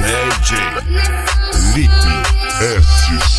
DJ Nitti SCC.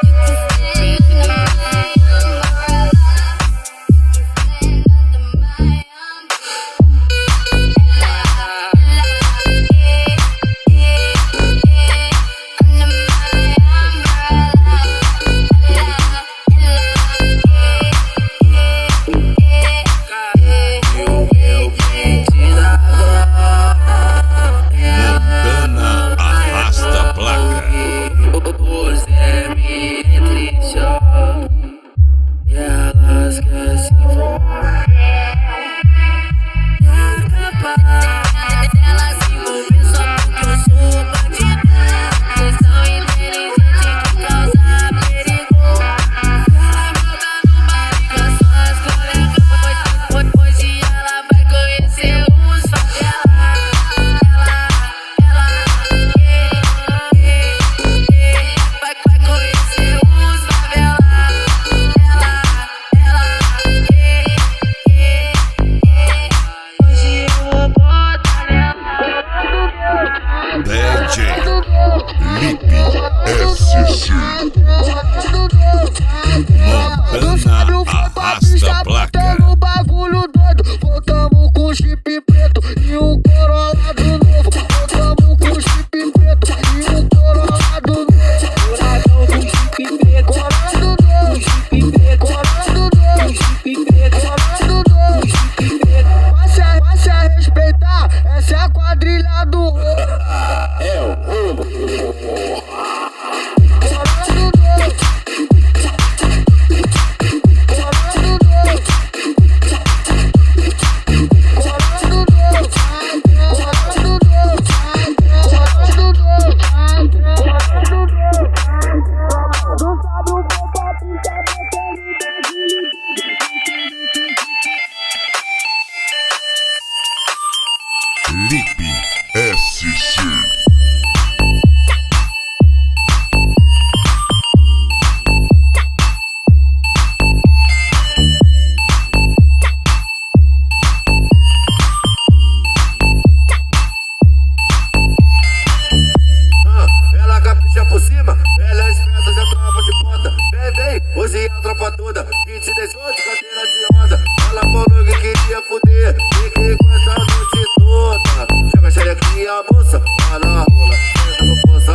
Montana arrasta placa no bagulho doido. Voltamos com o chip preto e o Corolla do novo. Voltamos com o chip preto e o Corolla do novo. Coradão do chip preto, Corolla do novo. Chip preto, Corolla do novo. Chip preto, Corolla do novo. Chip preto. Vai se respeitar, essa é a quadrilha do ouro. É o ouro. Lippy SCC. Ela capricha por cima, ela é esperta, já trava de ponta. Vem, hoje é a tropa toda. 20, 18, cadeira de onda. Ela falou que queria foder, fiquei com essa noite toda. Joga xerequinha, moça, tá na rola, senta com força.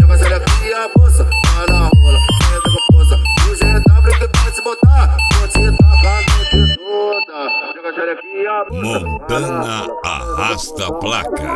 Joga xerequinha, moça, tá na rola, senta com força. O GW que pode se botar, vou te tacar a noite toda. Joga xerequinha, moça, Montana arrasta placa.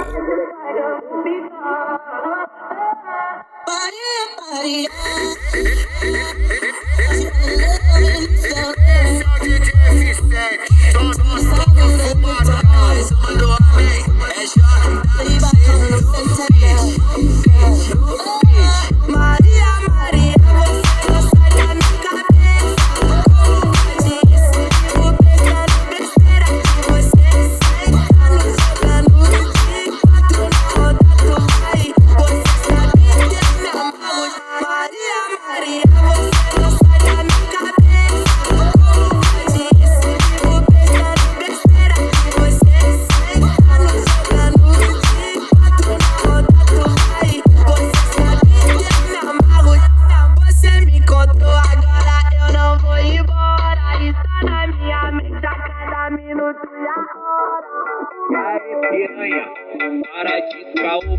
Para de caô,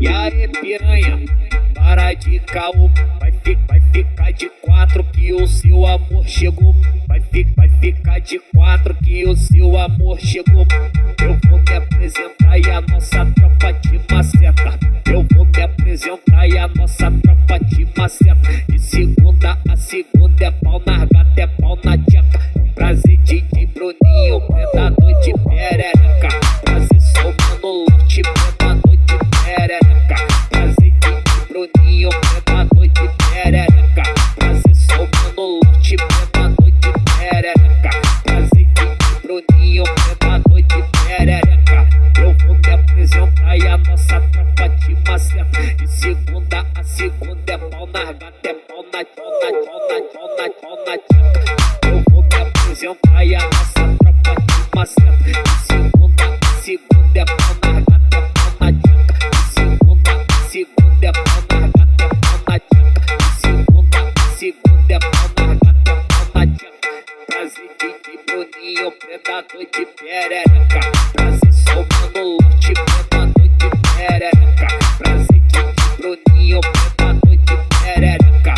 e aí piranha, para de caô, vai ficar de quatro que o seu amor chegou, vai ficar de quatro que o seu amor chegou. Eu vou te apresentar e a nossa tropa de maceta, eu vou te apresentar e a nossa tropa de maceta. De segunda a segunda é pau na gata, é pau na tcheca, prazer de Bruninho, predador de perereca. Eu vou te apresentar e a nossa Tipurinho predador de perereca, prazer salvando o tipo predador de perereca, prazer tipurinho predador de perereca.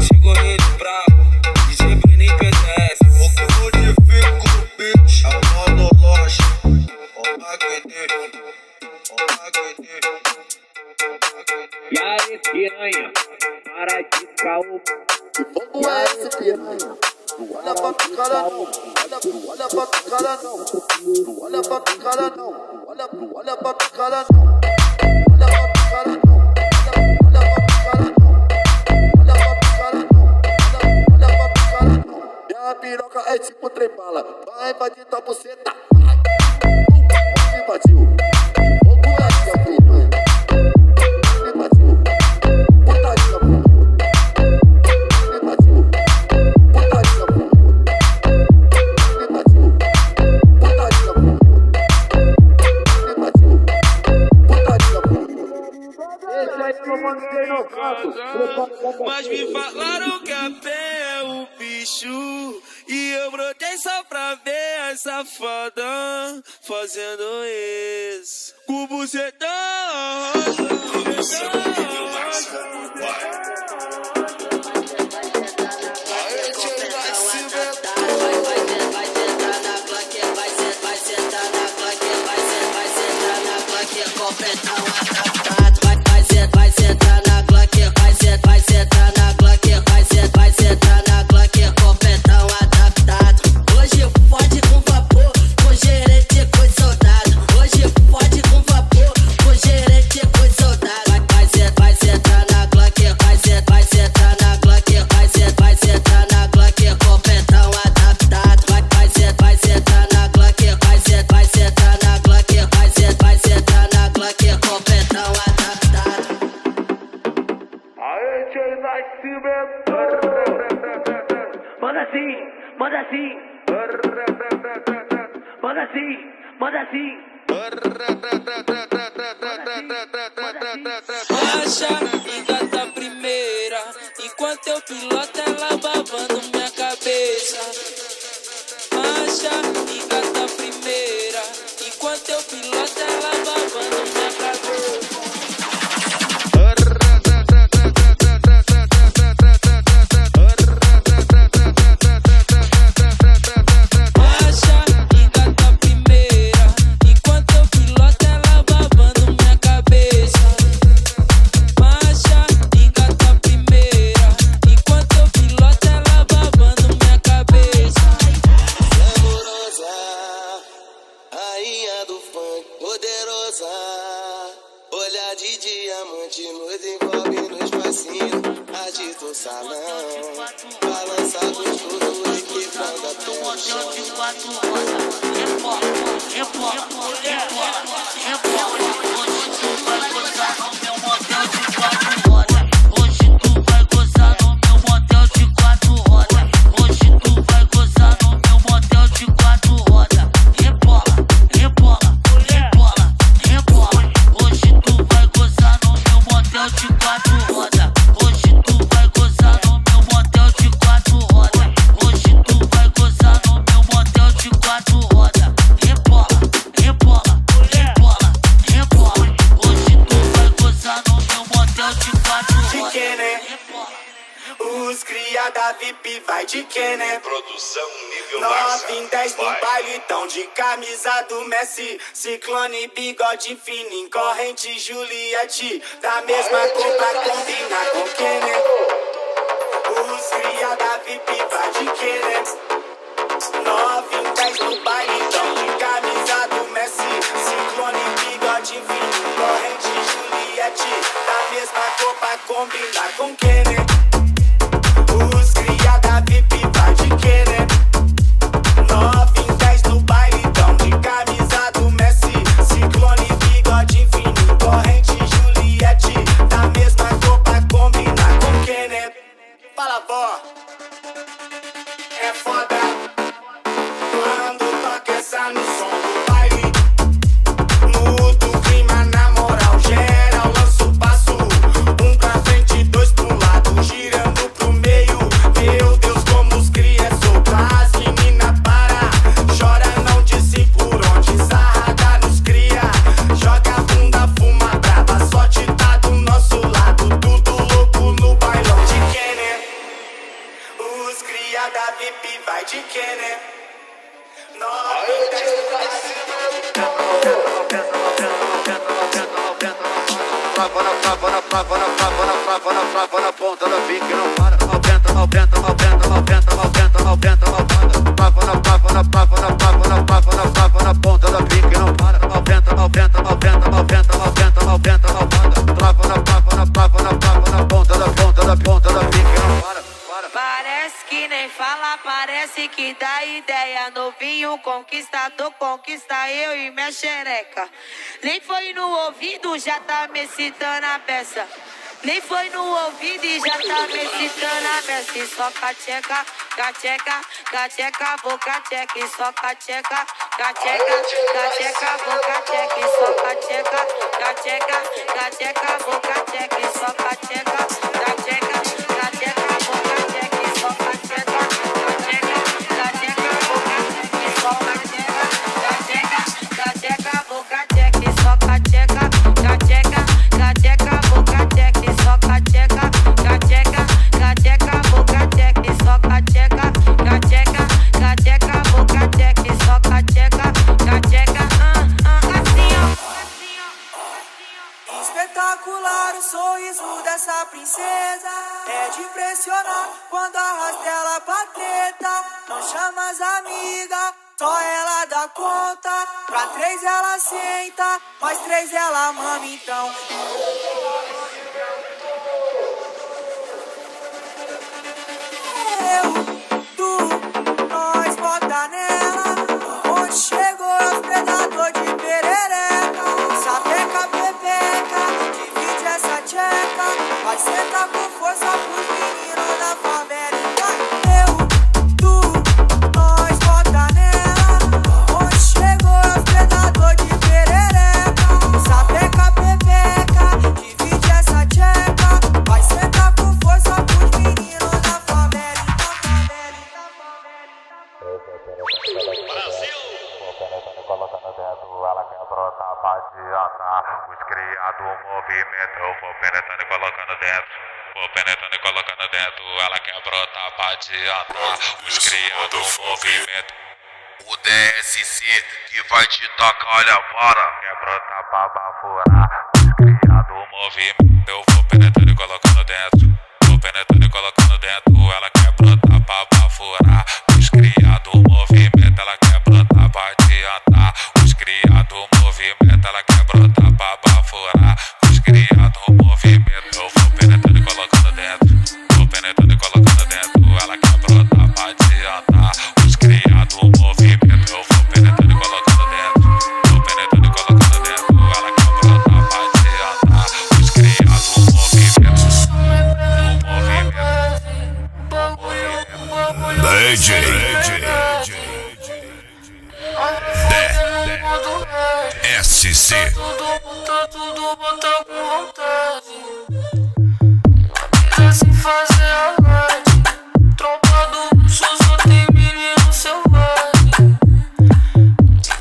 Chegou ele bravo e sempre nem pedece. O que modifica o beat é o monológico. O aguentei, E aí, piranha, para de caô. Que fogo é esse, piranha? Olha pra tu cara não, olha pra tu cara não, olha pra tu cara não, olha pra tu cara não, olha pra tu cara não, olha pra tu cara não, olha pra tu cara não, olha pra tu cara não. Minha piroca é tipo trem bala, vai invadir tua buceta. Me invadiu, que pouco é essa piranha? Me invadiu, putaria pô. Mas me falaram que a pé é o bicho, e eu brotei só pra ver essa foda fazendo isso. Com bucetão Ciclone, bigode fino, em corrente, Juliette, da mesma cor pra combinar com Kenner. Os cria da VIP vai de Kenner. 9 em 10 no baile, então de camisa do Messi. Ciclone, bigode fino, em corrente, Juliette, da mesma cor pra combinar com Kenner. Os cria da VIP vai de Kenner. 9 em 10 no baile, então de camisa. Fala, vó, é foda quando toca essa no som do baile. Muda o clima, na moral geral. Lança o passo, um pra frente, dois pro lado, gira. Parece que dá ideia, novinho conquistador, conquista eu e minha xereca. Nem foi no ouvido, já tá me excitando a peça. Nem foi no ouvido e já tá me excitando a peça. E só cacheca, cacheca, cacheca, vou cacheca. E só cacheca, cacheca, cacheca, vou cacheca. E só cacheca, cacheca, cacheca, vou cacheca. E só cacheca, cacheca, cacheca, vou cacheca. E só cacheca. Quando arrasta ela pra treta, não chama as amigas, só ela dá conta. Pra três ela senta, mais três ela mama então. Eu, tu, nós bota nela. Onde chegou os predador de perereca, sapeca, pepeca, divide essa tcheca, vai sentar com força pros meninos. Os criados movimento, o DSC que vai te tocar, olha fora. Quer brotar pra bafurar. Os criados movimento, eu vou penetrando e colocando dentro. Vou penetrando e colocando dentro. Ela quer brotar pra bafurar. Os criados movimento, ela quer brotar pra adiantar. Os criados movimento, ela quer brotar pra bafurar. Os criados movimento, eu vou penetrando e colocando dentro. Vou penetrando e colocando dentro. Ela quer brotar pra adiantar. Os criados movimento, eu vou penetrando e colocando dentro. Vou penetrando e colocando dentro. Ela quer brotar pra adiantar. Os criados movimento. DJ SC. Tá tudo botar com vontade. Quer se fazer a live. Só tem menino selvagem.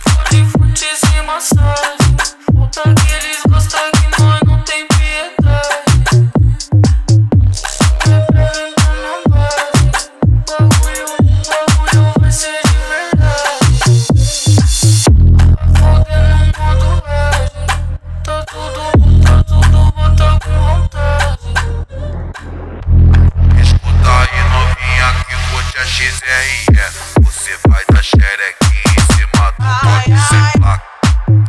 Fode, fute sem massagem. Falta que eles gostam que nós não tem piedade. Prepara na minha base. O bagulho vai ser de verdade. Fodendo o mundo velho. Tá tudo bota com vontade. Escuta aí novinha que a XRE, você vai dar xerequinha em cima do bode sem placa.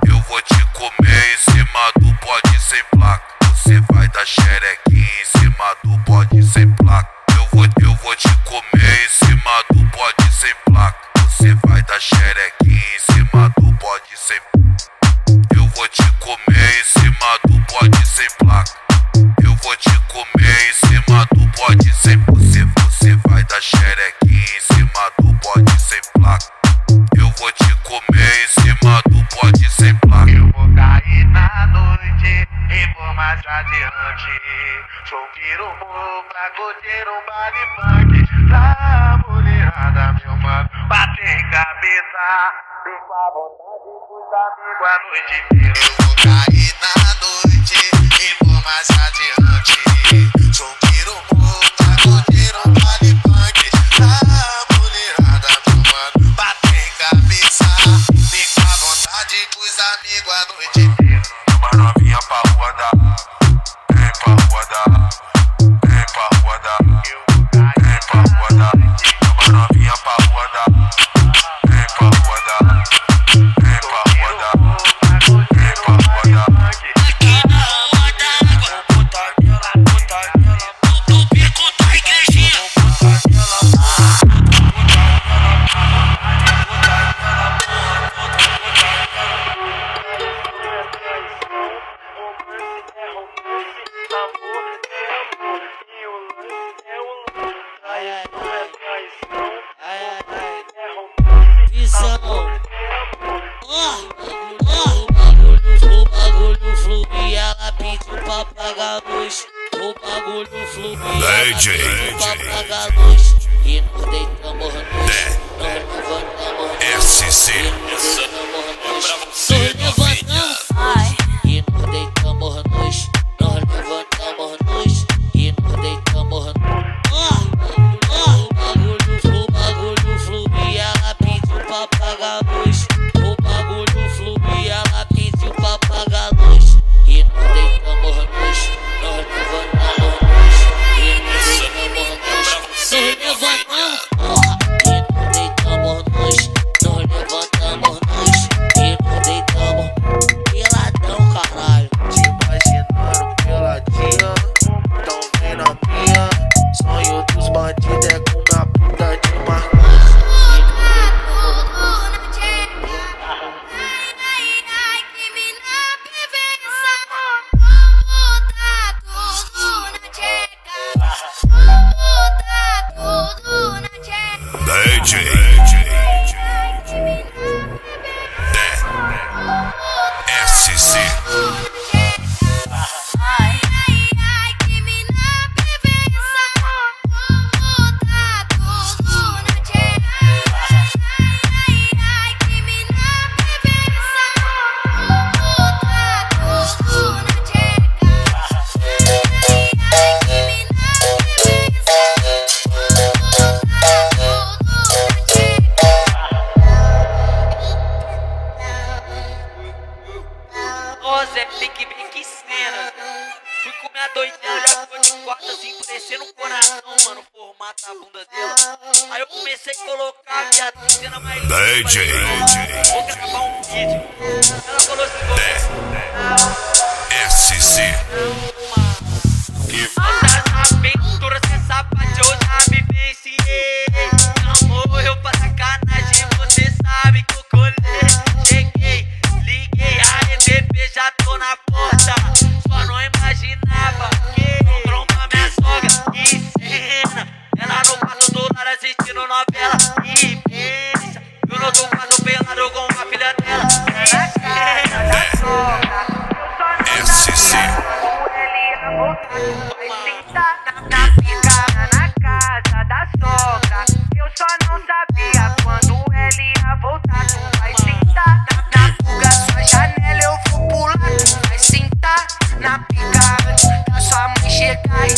Eu vou te comer em cima do bode sem placa. Você vai dar xerequinha em cima do bode sem placa. Eu vou te comer em cima do bode sem placa. Você vai dar xerequinha em cima do bode sem placa. Eu vou te comer em cima do bode sem placa. Eu vou te comer em cima do bode sem placa. Você vai dar xerequinha em cima do bode sem placa. Eu vou te comer em cima do bode sem placa. Eu vou cair na noite e vou mais adiante. Sou pirumu pra curtir um baile funk. Tá mulherada, meu mano, bater em cabeça. Fico à vontade com os amigos a noite inteira. Eu vou cair na noite e vou mais adiante. Sou pirumu pra curtir um baile funk. Tá mulherada, meu mano, bater em cabeça. apagar a luz, o bagulho flui. Apagar a luz e nos deitamos no chão. Nós levantamos SC. Fui com minha doidinha, já foi de quarta assim, parecendo um coração, mano, formato a bunda dela. Aí eu comecei a colocar a cena mais linda, vou gravar um vídeo. Ela falou assim, SC. Que foda na pintura, essa sapateou, já me venciei. Amor, eu pra sacanagem, você sabe que eu colei. Cheguei, liguei, a EDP já tô na porta. Imaginava que tromba minha sogra e cena. Ela no quarto do lar assistindo novela e pensa. Eu não tô quase pelado com uma filha dela. Ela cena da sogra. Eu só não dava com ele a boca. Vai sentada na picada na casa da sogra. Eu só não sabia quando ele ia voltar. Tu vai sentar na fuga, sua janela eu vou pular. Tu vai sentar na picada da sua mãe chegar e